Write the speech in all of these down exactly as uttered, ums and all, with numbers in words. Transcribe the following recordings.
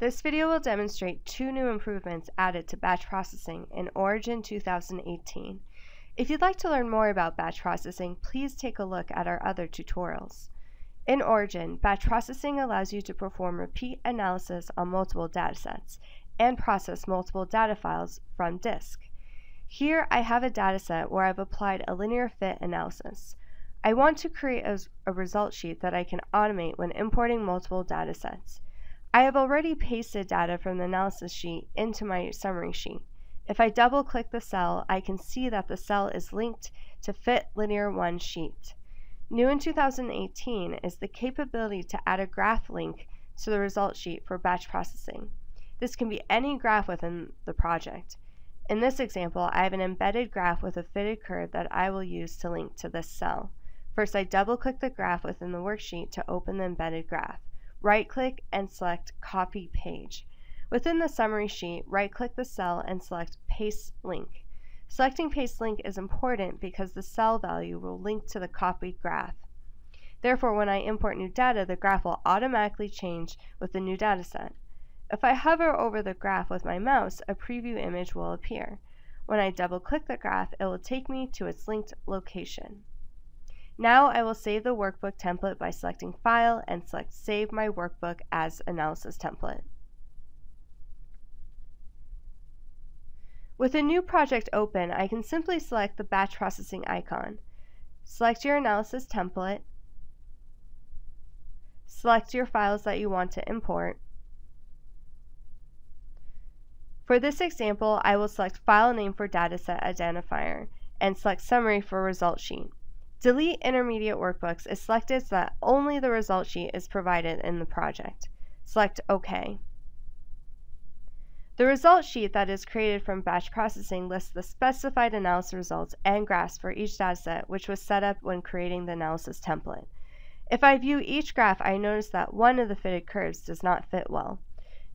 This video will demonstrate two new improvements added to batch processing in Origin two thousand eighteen. If you'd like to learn more about batch processing, please take a look at our other tutorials. In Origin, batch processing allows you to perform repeat analysis on multiple datasets and process multiple data files from disk. Here I have a dataset where I've applied a linear fit analysis. I want to create a, a result sheet that I can automate when importing multiple datasets. I have already pasted data from the analysis sheet into my summary sheet. If I double-click the cell, I can see that the cell is linked to Fit Linear one Sheet. New in two thousand eighteen is the capability to add a graph link to the result sheet for batch processing. This can be any graph within the project. In this example, I have an embedded graph with a fitted curve that I will use to link to this cell. First, I double-click the graph within the worksheet to open the embedded graph. Right-click and select Copy Page. Within the summary sheet, right-click the cell and select Paste Link. Selecting Paste Link is important because the cell value will link to the copied graph. Therefore, when I import new data, the graph will automatically change with the new dataset. If I hover over the graph with my mouse, a preview image will appear. When I double-click the graph, it will take me to its linked location. Now I will save the workbook template by selecting File and select Save My Workbook as Analysis Template. With a new project open, I can simply select the batch processing icon. Select your analysis template. Select your files that you want to import. For this example, I will select File Name for Dataset Identifier and select Summary for Result Sheet. Delete Intermediate Workbooks is selected so that only the result sheet is provided in the project. Select OK. The result sheet that is created from batch processing lists the specified analysis results and graphs for each dataset, which was set up when creating the analysis template. If I view each graph, I notice that one of the fitted curves does not fit well.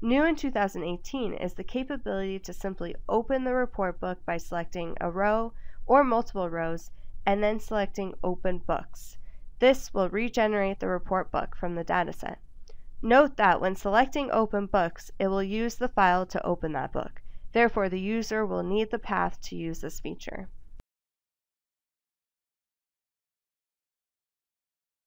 New in two thousand eighteen is the capability to simply open the report book by selecting a row or multiple rows and then selecting Open Books. This will regenerate the report book from the dataset. Note that when selecting Open Books, it will use the file to open that book. Therefore, the user will need the path to use this feature.